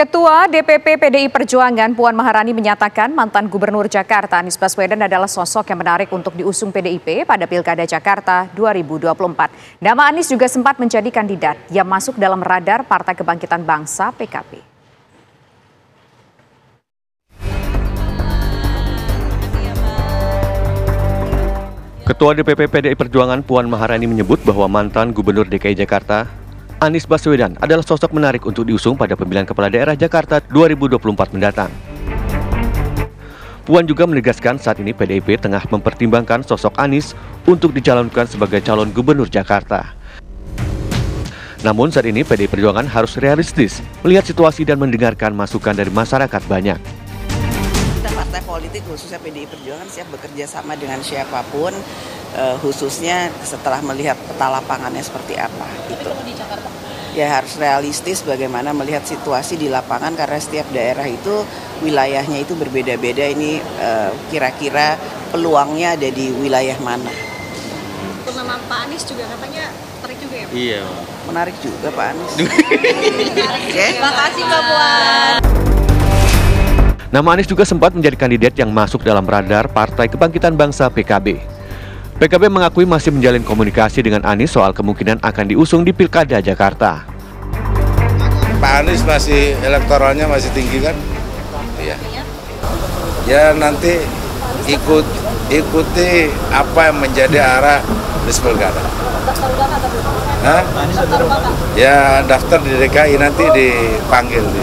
Ketua DPP PDI Perjuangan Puan Maharani menyatakan mantan Gubernur Jakarta Anies Baswedan adalah sosok yang menarik untuk diusung PDIP pada Pilkada Jakarta 2024. Nama Anies juga sempat menjadi kandidat yang masuk dalam radar Partai Kebangkitan Bangsa PKB. Ketua DPP PDI Perjuangan Puan Maharani menyebut bahwa mantan Gubernur DKI Jakarta Anies Baswedan adalah sosok menarik untuk diusung pada pemilihan kepala daerah Jakarta 2024 mendatang. Puan juga menegaskan saat ini PDIP tengah mempertimbangkan sosok Anies untuk dicalonkan sebagai calon gubernur Jakarta. Namun saat ini PDI Perjuangan harus realistis melihat situasi dan mendengarkan masukan dari masyarakat banyak. Partai politik khususnya PDI Perjuangan siap bekerja sama dengan siapapun, khususnya setelah melihat peta lapangannya seperti apa. Gitu. Ya harus realistis bagaimana melihat situasi di lapangan karena setiap daerah itu wilayahnya itu berbeda-beda. Ini kira-kira peluangnya ada di wilayah mana. Pengalaman Pak Anies juga katanya menarik juga ya Pak? Iya. Menarik juga Pak Anies. Terima kasih Mbak Puan. Nama Anies juga sempat menjadi kandidat yang masuk dalam radar Partai Kebangkitan Bangsa PKB. PKB mengakui masih menjalin komunikasi dengan Anies soal kemungkinan akan diusung di Pilkada Jakarta. Pak Anies masih elektoralnya masih tinggi kan? Iya. Ya nanti ikuti apa yang menjadi arah di Pilkada. Hah? Ya daftar di DKI nanti dipanggil di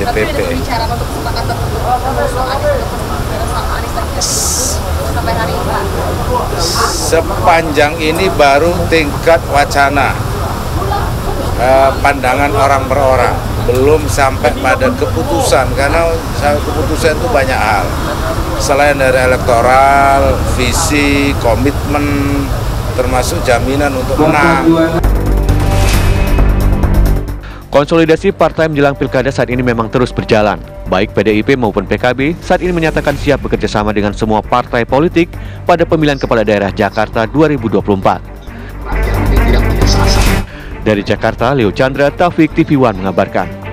DPP. Sepanjang ini baru tingkat wacana, pandangan orang per orang, belum sampai pada keputusan karena keputusan itu banyak hal. Selain dari elektoral, visi, komitmen, termasuk jaminan untuk menang. Konsolidasi partai menjelang pilkada saat ini memang terus berjalan. Baik PDIP maupun PKB saat ini menyatakan siap bekerja sama dengan semua partai politik pada pemilihan kepala daerah Jakarta 2024. Dari Jakarta, Leo Chandra, Taufik, TV One mengabarkan.